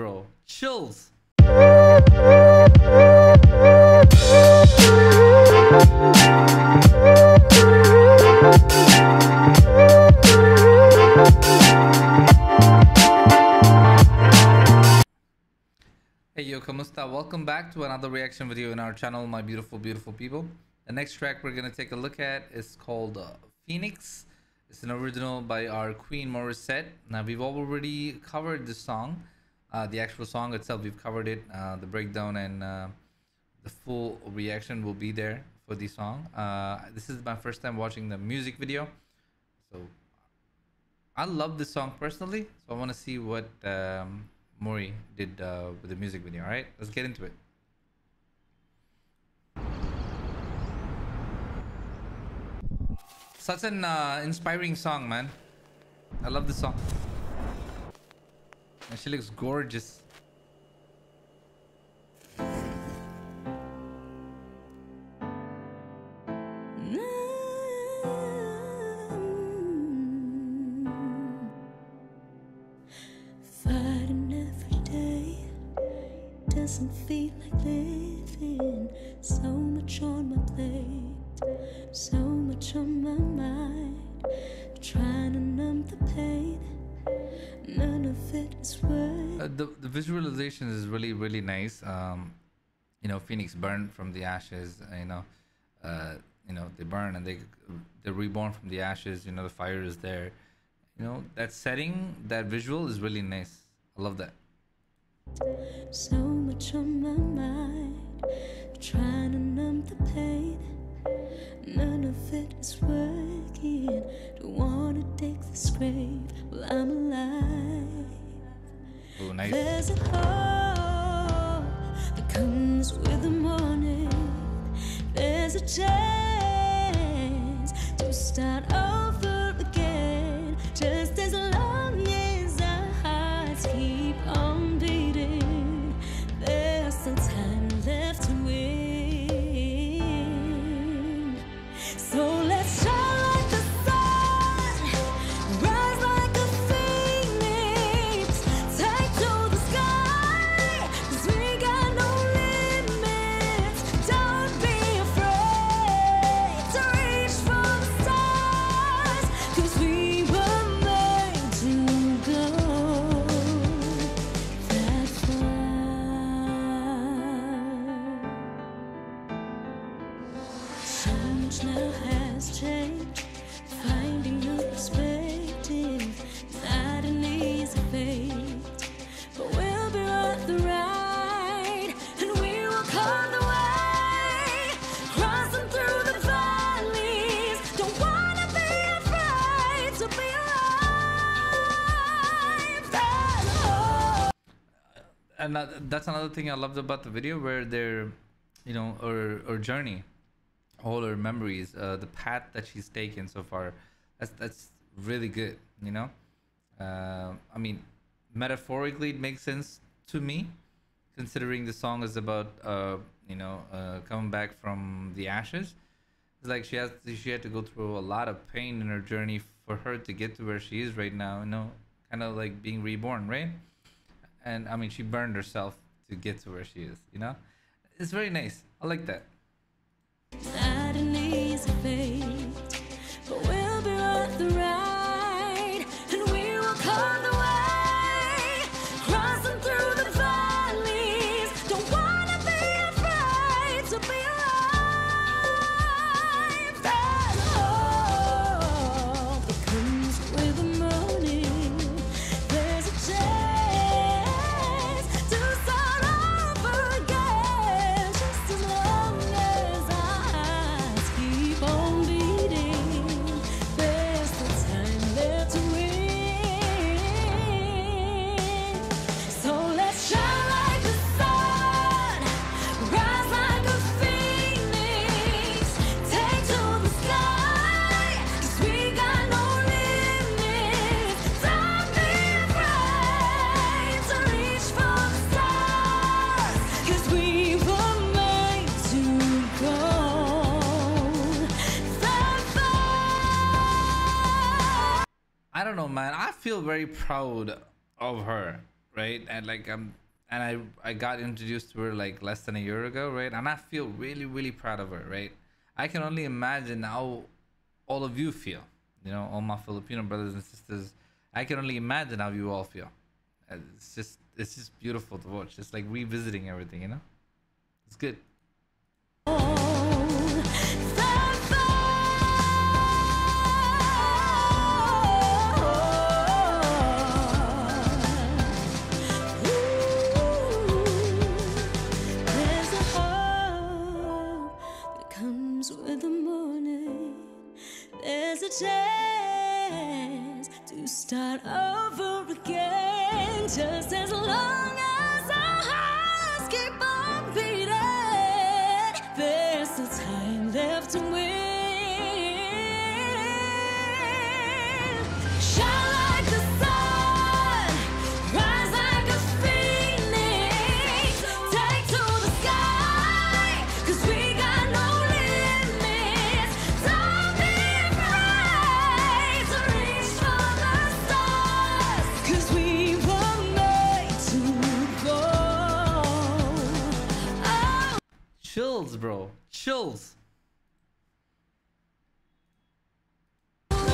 bro. Chills. Hey yo, kamusta? Welcome back to another reaction video in our channel, my beautiful, beautiful people. The next track we're gonna take a look at is called Phoenix. It's an original by our queen Morissette. Now we've already covered this song, the actual song itself. We've covered it. The breakdown and the full reaction will be there for the song. This is my first time watching the music video, so I love this song personally. So I want to see what Mori did with the music video. All right, let's get into it. Such an inspiring song, man. I love this song. And she looks gorgeous. Fighting every day doesn't feel like living. So much on my plate, so much on my mind, trying to numb the pain. None of it is worth. The visualization is really, really nice. You know, Phoenix burned from the ashes. You know, they burn and they're reborn from the ashes. You know, the fire is there. You know, that setting, that visual is really nice. I love that. So much on my mind, trying to numb the pain. None of it is working. Don't wanna dig this grave. Well, I'm alive. Oh, nice. There's a hope that comes with the morning. There's a chance to start over again. Just as long as our hearts keep on beating, there's still time left to win. Now has changed, finding new perspective, not an easy fate, but we'll be on the ride, and we will come the way, crossing through the valleys, don't wanna be afraid to be alive. And that's another thing I loved about the video, where they're, you know, her journey, all her memories, the path that she's taken so far, that's really good, you know. I mean, metaphorically it makes sense to me, considering the song is about you know, coming back from the ashes. It's like she had to go through a lot of pain in her journey for her to get to where she is right now, you know, kind of like being reborn, right? And I mean, she burned herself to get to where she is, you know. It's very nice. I like that. Not an easy fate, but we'll be on the ride, and we will come the way, crossing through the valleys, don't wanna be afraid to be alive. That hope that comes with the morning, there's a chance to start over again, just as long. I don't know, man. I feel very proud of her. right? And like I got introduced to her like less than a year ago, right? And I feel really, really proud of her, right? I can only imagine how all of you feel, you know, all my Filipino brothers and sisters. I can only imagine how you all feel. It's just beautiful to watch. It's like revisiting everything, you know? It's good. Start over again, just as long as our hearts keep on beating. There's no time left to win. Shine like the sun, rise like a phoenix, take to the sky, cause we got no limits. Don't be afraid to reach for chills, bro. Chills. Oh,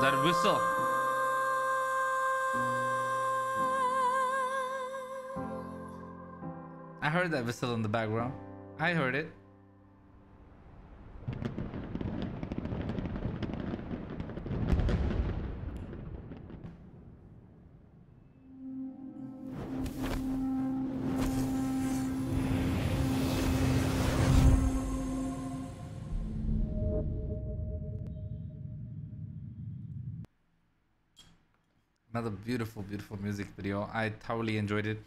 that whistle. I heard that whistle in the background. I heard it. Another beautiful, beautiful music video. I thoroughly enjoyed it.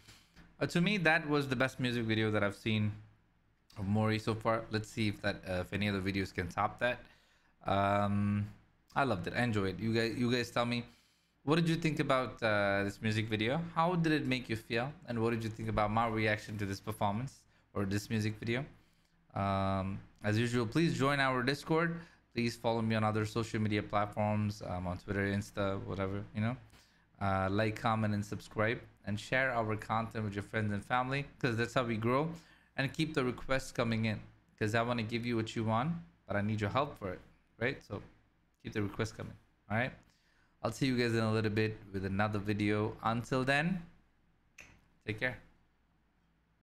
To me, that was the best music video that I've seen of Mori so far. Let's see if that if any other videos can top that. I loved it. I enjoyed it. You guys tell me, what did you think about this music video? How did it make you feel? And what did you think about my reaction to this performance or this music video? As usual, please join our Discord. Please follow me on other social media platforms. I'm on Twitter, Insta, whatever, you know. Like, comment, and subscribe, and share our content with your friends and family, because that's how we grow. And keep the requests coming in, because I want to give you what you want, but I need your help for it, right? So keep the requests coming. All right, I'll see you guys in a little bit with another video. Until then, take care.